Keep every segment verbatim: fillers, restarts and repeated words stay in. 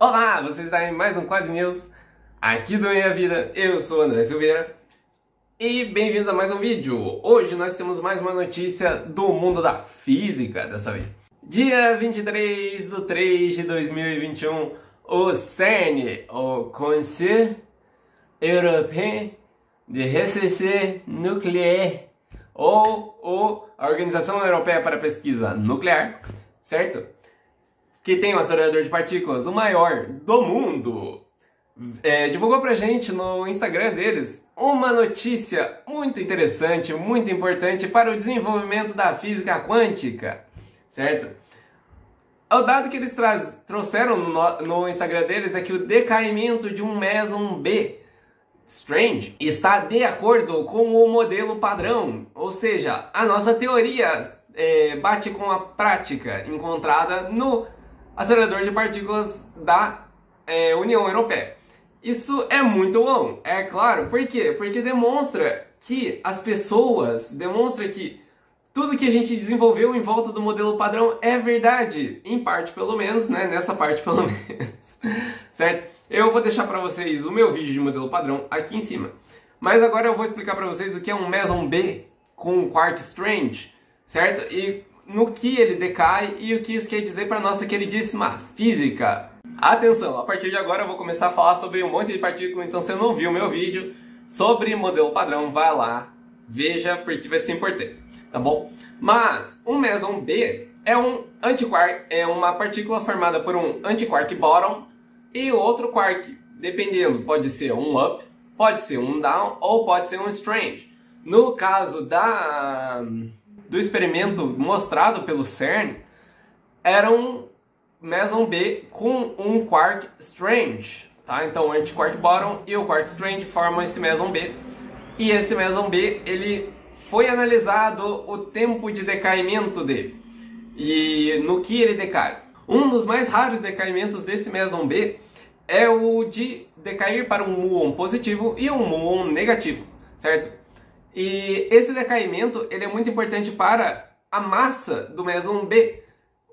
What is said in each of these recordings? Olá, vocês estão em mais um Quase News aqui do Minha Vida. Eu sou o André Silveira e bem-vindos a mais um vídeo. Hoje nós temos mais uma notícia do mundo da física, dessa vez. Dia vinte e três de três de dois mil e vinte e um, o CERN, o Conselho Europeu de Recerca Nuclear, ou, ou a Organização Europeia para a Pesquisa Nuclear, certo? Que tem um acelerador de partículas, o maior do mundo, é, divulgou pra gente no Instagram deles uma notícia muito interessante, muito importante para o desenvolvimento da física quântica, certo? O dado que eles trouxeram no, no Instagram deles é que o decaimento de um meson B strange está de acordo com o modelo padrão, ou seja, a nossa teoria é, bate com a prática encontrada no acelerador de partículas da é, União Europeia. Isso é muito bom, é claro. Por quê? Porque demonstra que as pessoas, demonstra que tudo que a gente desenvolveu em volta do modelo padrão é verdade, em parte pelo menos, né? Nessa parte pelo menos, certo? Eu vou deixar para vocês o meu vídeo de modelo padrão aqui em cima. Mas agora eu vou explicar para vocês o que é um meson B com um quark strange, certo? E no que ele decai e o que isso quer dizer para nossa queridíssima física. Atenção, a partir de agora eu vou começar a falar sobre um monte de partícula, então se você não viu o meu vídeo sobre modelo padrão, vai lá, veja, porque vai ser importante, tá bom? Mas um meson B é um antiquark, é uma partícula formada por um antiquark bottom e outro quark, dependendo, pode ser um up, pode ser um down ou pode ser um strange. No caso da, do experimento mostrado pelo CERN, era um meson B com um quark strange, tá? Então o antiquark bottom e o quark strange formam esse meson B. E esse meson B, ele foi analisado o tempo de decaimento dele e no que ele decai. Um dos mais raros decaimentos desse meson B é o de decair para um muon positivo e um muon negativo, certo? E esse decaimento ele é muito importante para a massa do meson B,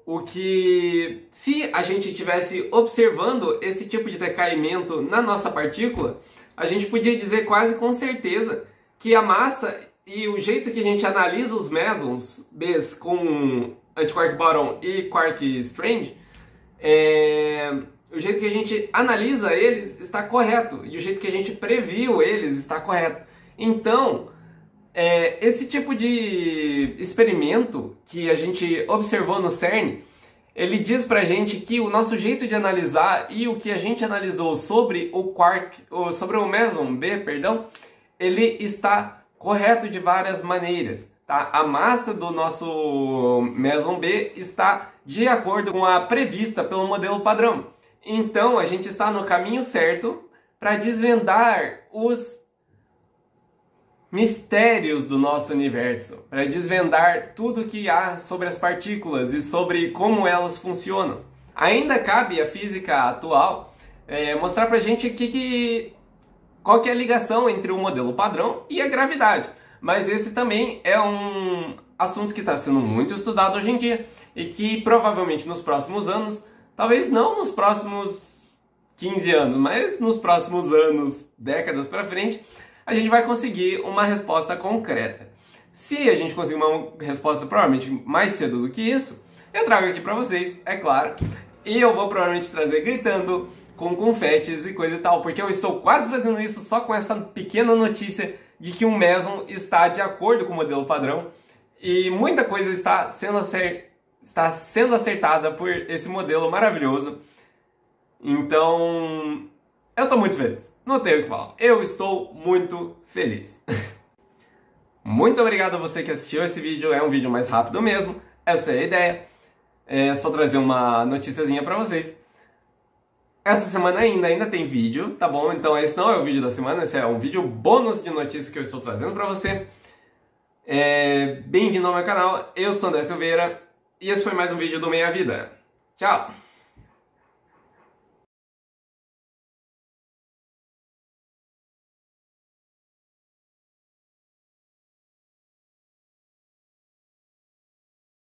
o que, se a gente estivesse observando esse tipo de decaimento na nossa partícula, a gente podia dizer quase com certeza que a massa e o jeito que a gente analisa os mesons Bs com antiquark bottom e quark strange, é... o jeito que a gente analisa eles está correto, e o jeito que a gente previu eles está correto. Então, é... esse tipo de experimento que a gente observou no CERN, ele diz pra gente que o nosso jeito de analisar e o que a gente analisou sobre o quark, sobre o meson B, perdão, ele está correto de várias maneiras. Tá? A massa do nosso meson B está de acordo com a prevista pelo modelo padrão. Então, a gente está no caminho certo para desvendar os mistérios do nosso universo, para desvendar tudo que há sobre as partículas e sobre como elas funcionam. Ainda cabe à física atual é, mostrar para a gente que, que, qual que é a ligação entre o modelo padrão e a gravidade. Mas esse também é um assunto que está sendo muito estudado hoje em dia e que provavelmente nos próximos anos, talvez não nos próximos quinze anos, mas nos próximos anos, décadas para frente, a gente vai conseguir uma resposta concreta. Se a gente conseguir uma resposta provavelmente mais cedo do que isso, eu trago aqui para vocês, é claro, e eu vou provavelmente trazer gritando com confetes e coisa e tal, porque eu estou quase fazendo isso só com essa pequena notícia de que um meson está de acordo com o modelo padrão e muita coisa está sendo, acer... está sendo acertada por esse modelo maravilhoso. Então, eu estou muito feliz, não tenho o que falar, eu estou muito feliz. Muito obrigado a você que assistiu esse vídeo, é um vídeo mais rápido mesmo, essa é a ideia, é só trazer uma noticiazinha para vocês. Essa semana ainda, ainda tem vídeo, tá bom? Então esse não é o vídeo da semana, esse é um vídeo bônus de notícias que eu estou trazendo pra você. É... Bem-vindo ao meu canal, eu sou André Silveira e esse foi mais um vídeo do Meia Vida. Tchau!